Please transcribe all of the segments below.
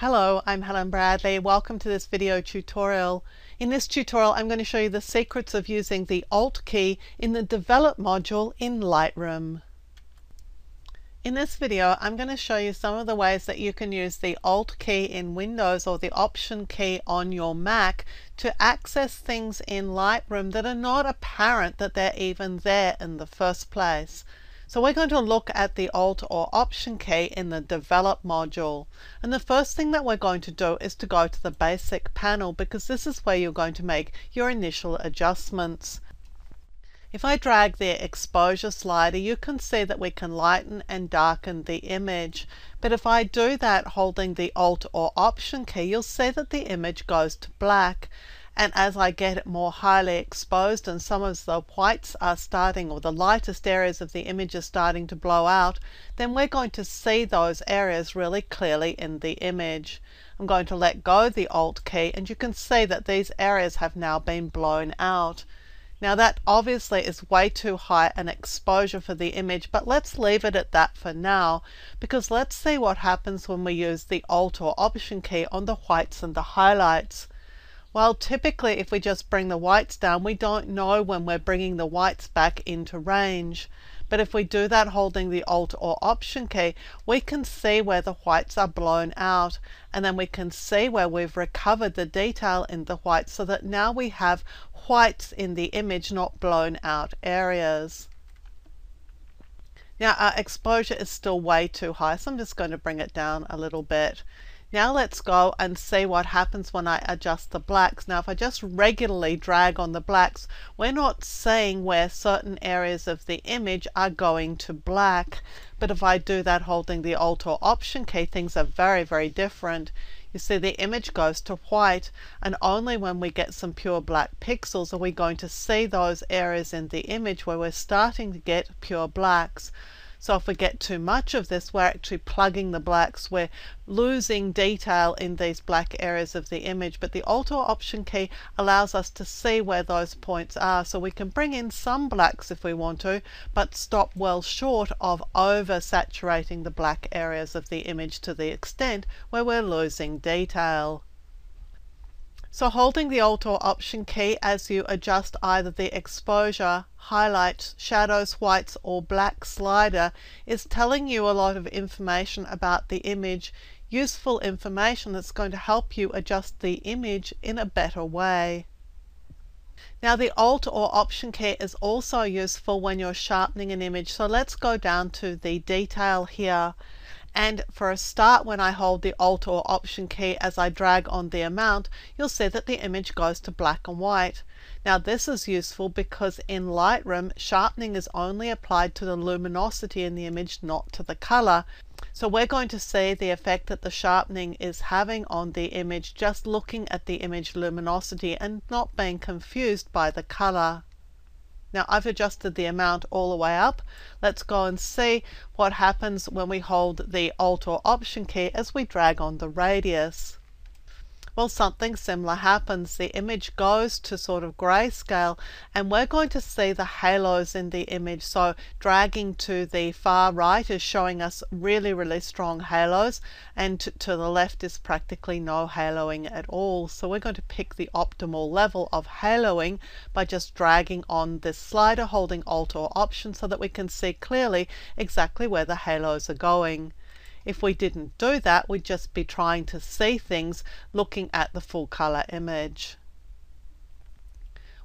Hello, I'm Helen Bradley. Welcome to this video tutorial. In this tutorial, I'm going to show you the secrets of using the Alt key in the Develop module in Lightroom. In this video, I'm going to show you some of the ways that you can use the Alt key in Windows or the Option key on your Mac to access things in Lightroom that are not apparent that they're even there in the first place. So we're going to look at the Alt or Option key in the Develop module. And the first thing that we're going to do is to go to the Basic panel, because this is where you're going to make your initial adjustments. If I drag the exposure slider, you can see that we can lighten and darken the image. But if I do that holding the Alt or Option key, you'll see that the image goes to black. And as I get it more highly exposed and some of the whites are starting, or the lightest areas of the image are starting to blow out, then we're going to see those areas really clearly in the image. I'm going to let go the Alt key, and you can see that these areas have now been blown out. Now that obviously is way too high an exposure for the image, but let's leave it at that for now, because let's see what happens when we use the Alt or Option key on the whites and the highlights. Well, typically if we just bring the whites down, we don't know when we're bringing the whites back into range. But if we do that holding the Alt or Option key, we can see where the whites are blown out, and then we can see where we've recovered the detail in the whites, so that now we have whites in the image, not blown out areas. Now our exposure is still way too high, so I'm just going to bring it down a little bit. Now let's go and see what happens when I adjust the blacks. Now if I just regularly drag on the blacks, we're not seeing where certain areas of the image are going to black. But if I do that holding the Alt or Option key, things are very, very different. You see the image goes to white, and only when we get some pure black pixels are we going to see those areas in the image where we're starting to get pure blacks. So if we get too much of this, we're actually plugging the blacks, we're losing detail in these black areas of the image. But the Alt or Option key allows us to see where those points are, so we can bring in some blacks if we want to, but stop well short of oversaturating the black areas of the image to the extent where we're losing detail. So holding the Alt or Option key as you adjust either the exposure, highlights, shadows, whites or black slider is telling you a lot of information about the image, useful information that's going to help you adjust the image in a better way. Now the Alt or Option key is also useful when you're sharpening an image. So let's go down to the detail here. And for a start, when I hold the Alt or Option key as I drag on the amount, you'll see that the image goes to black and white. Now this is useful because in Lightroom, sharpening is only applied to the luminosity in the image, not to the color. So we're going to see the effect that the sharpening is having on the image, just looking at the image luminosity and not being confused by the color. Now I've adjusted the amount all the way up. Let's go and see what happens when we hold the Alt or Option key as we drag on the radius. Well, something similar happens. The image goes to sort of grayscale, and we're going to see the halos in the image. So dragging to the far right is showing us really, really strong halos, and to the left is practically no haloing at all. So we're going to pick the optimal level of haloing by just dragging on this slider, holding Alt or Option, so that we can see clearly exactly where the halos are going. If we didn't do that, we'd just be trying to see things looking at the full color image.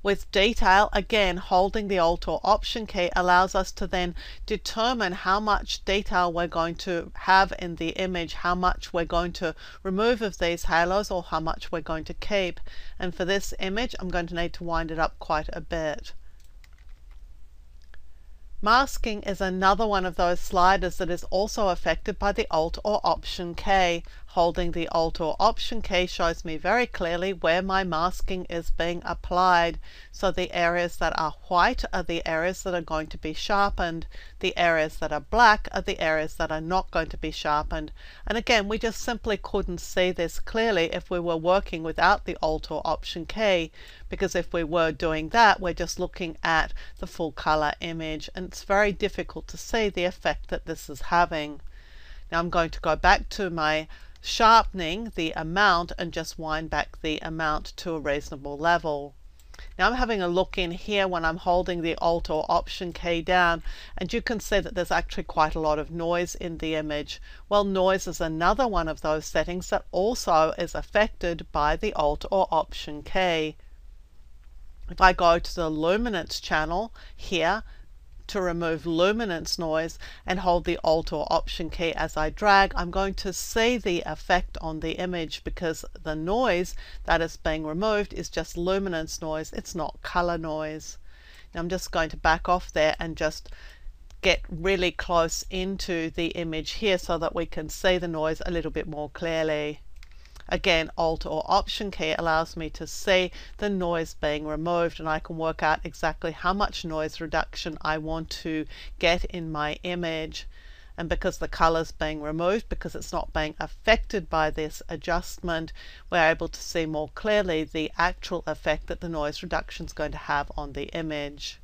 With detail, again, holding the Alt or Option key allows us to then determine how much detail we're going to have in the image, how much we're going to remove of these halos, or how much we're going to keep. And for this image, I'm going to need to wind it up quite a bit. Masking is another one of those sliders that is also affected by the Alt or Option key. Holding the Alt or Option key shows me very clearly where my masking is being applied. So the areas that are white are the areas that are going to be sharpened. The areas that are black are the areas that are not going to be sharpened. And again, we just simply couldn't see this clearly if we were working without the Alt or Option key, because if we were doing that, we're just looking at the full color image, and it's very difficult to see the effect that this is having. Now I'm going to go back to my sharpening the amount and just wind back the amount to a reasonable level. Now I'm having a look in here when I'm holding the Alt or Option key down, and you can see that there's actually quite a lot of noise in the image. Well, noise is another one of those settings that also is affected by the Alt or Option key. If I go to the luminance channel here to remove luminance noise and hold the Alt or Option key as I drag, I'm going to see the effect on the image because the noise that is being removed is just luminance noise, it's not color noise. Now I'm just going to back off there and just get really close into the image here so that we can see the noise a little bit more clearly. Again, Alt or Option key allows me to see the noise being removed, and I can work out exactly how much noise reduction I want to get in my image. And because the color's being removed, because it's not being affected by this adjustment, we're able to see more clearly the actual effect that the noise reduction is going to have on the image.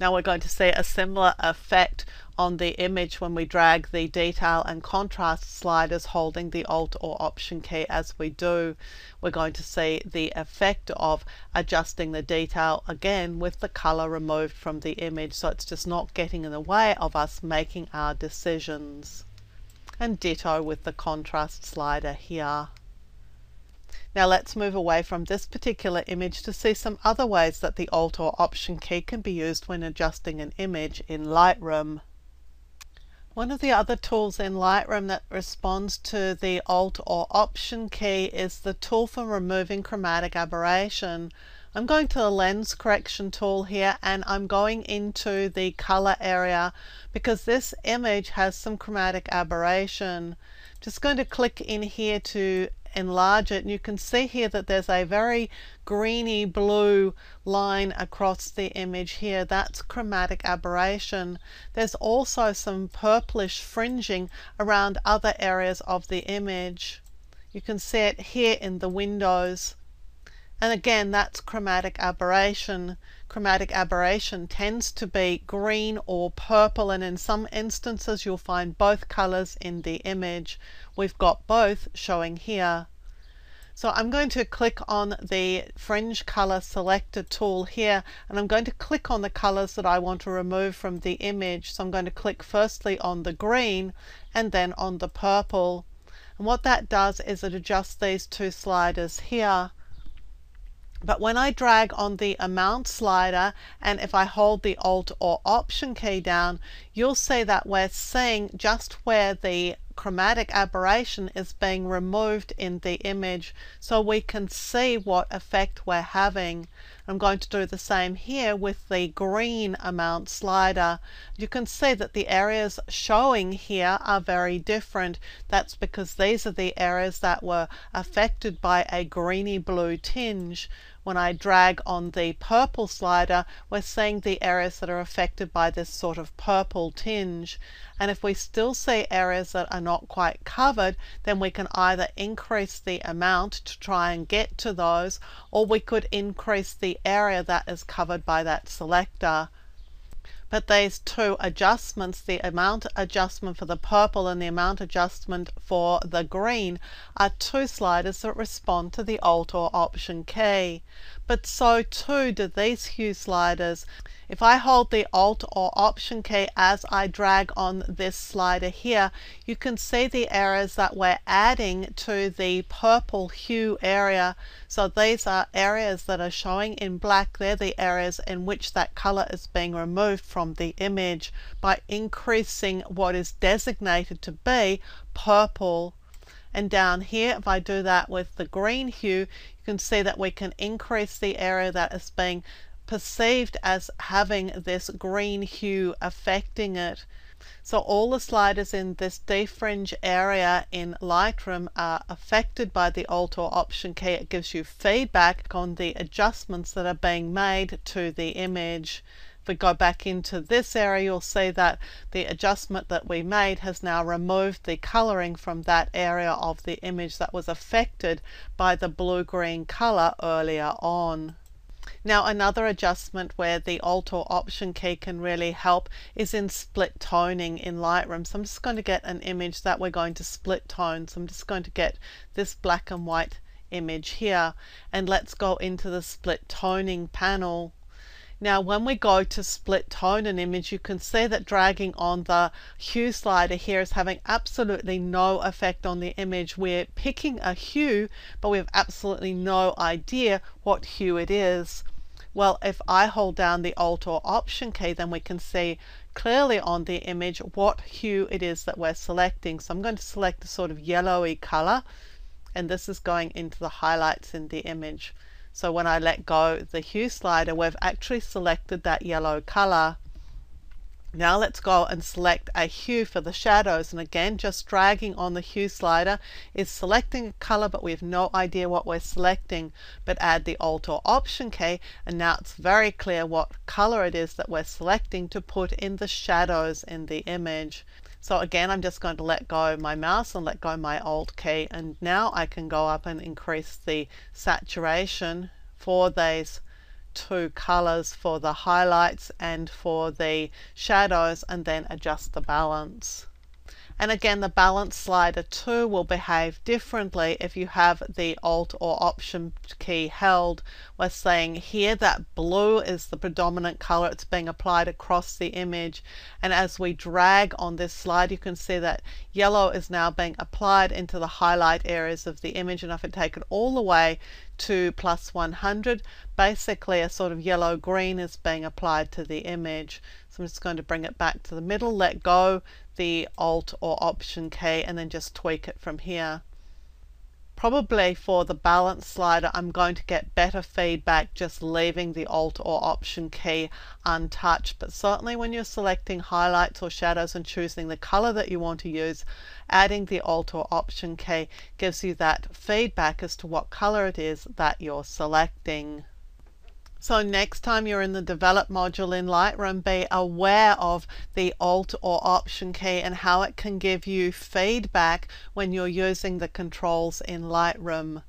Now we're going to see a similar effect on the image when we drag the detail and contrast sliders holding the Alt or Option key as we do. We're going to see the effect of adjusting the detail again with the color removed from the image, so it's just not getting in the way of us making our decisions. And ditto with the contrast slider here. Now let's move away from this particular image to see some other ways that the Alt or Option key can be used when adjusting an image in Lightroom. One of the other tools in Lightroom that responds to the Alt or Option key is the tool for removing chromatic aberration. I'm going to the lens correction tool here, and I'm going into the color area because this image has some chromatic aberration. Just going to click in here to enlarge it, and you can see here that there's a very greeny blue line across the image here. That's chromatic aberration. There's also some purplish fringing around other areas of the image. You can see it here in the windows. And again, that's chromatic aberration. Chromatic aberration tends to be green or purple, and in some instances you'll find both colors in the image. We've got both showing here. So I'm going to click on the fringe color selector tool here, and I'm going to click on the colors that I want to remove from the image. So I'm going to click firstly on the green and then on the purple. And what that does is it adjusts these two sliders here. But when I drag on the amount slider, and if I hold the Alt or Option key down, you'll see that we're seeing just where the chromatic aberration is being removed in the image, so we can see what effect we're having. I'm going to do the same here with the green amount slider. You can see that the areas showing here are very different. That's because these are the areas that were affected by a greeny blue tinge. When I drag on the purple slider, we're seeing the areas that are affected by this sort of purple tinge. And if we still see areas that are not quite covered, then we can either increase the amount to try and get to those, or we could increase the area that is covered by that selector. But these two adjustments, the amount adjustment for the purple and the amount adjustment for the green, are two sliders that respond to the Alt or Option key. But so too do these hue sliders. If I hold the Alt or Option key as I drag on this slider here, you can see the areas that we're adding to the purple hue area. So these are areas that are showing in black. They're the areas in which that color is being removed from the image by increasing what is designated to be purple. And down here, if I do that with the green hue, you can see that we can increase the area that is being perceived as having this green hue affecting it. So all the sliders in this defringe area in Lightroom are affected by the Alt or Option key. It gives you feedback on the adjustments that are being made to the image. If we go back into this area, you'll see that the adjustment that we made has now removed the coloring from that area of the image that was affected by the blue-green color earlier on. Now another adjustment where the Alt or Option key can really help is in split toning in Lightroom. So I'm just going to get an image that we're going to split tone. So I'm just going to get this black and white image here, and let's go into the split toning panel. Now when we go to split tone an image, you can see that dragging on the hue slider here is having absolutely no effect on the image. We're picking a hue, but we have absolutely no idea what hue it is. Well, if I hold down the Alt or Option key, then we can see clearly on the image what hue it is that we're selecting. So I'm going to select a sort of yellowy color, and this is going into the highlights in the image. So when I let go the hue slider, we've actually selected that yellow color. Now let's go and select a hue for the shadows, and again just dragging on the hue slider is selecting a color, but we have no idea what we're selecting. But add the Alt or Option key, and now it's very clear what color it is that we're selecting to put in the shadows in the image. So again, I'm just going to let go my mouse and let go my Alt key, and now I can go up and increase the saturation for these two colors, for the highlights and for the shadows, and then adjust the balance. And again, the balance slider too will behave differently if you have the Alt or Option key held. We're saying here that blue is the predominant color. It's being applied across the image. And as we drag on this slide, you can see that yellow is now being applied into the highlight areas of the image. And if I take it all the way to +100, basically a sort of yellow-green is being applied to the image. So I'm just going to bring it back to the middle, let go the Alt or Option key, and then just tweak it from here. Probably for the balance slider, I'm going to get better feedback just leaving the Alt or Option key untouched. But certainly when you're selecting highlights or shadows and choosing the color that you want to use, adding the Alt or Option key gives you that feedback as to what color it is that you're selecting. So next time you're in the Develop module in Lightroom, be aware of the Alt or Option key and how it can give you feedback when you're using the controls in Lightroom.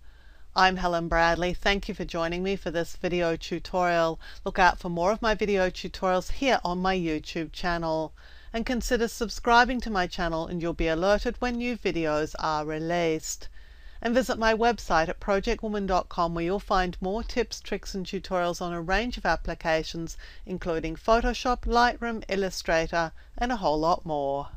I'm Helen Bradley. Thank you for joining me for this video tutorial. Look out for more of my video tutorials here on my YouTube channel. And consider subscribing to my channel, and you'll be alerted when new videos are released. And visit my website at projectwoman.com, where you'll find more tips, tricks and tutorials on a range of applications, including Photoshop, Lightroom, Illustrator and a whole lot more.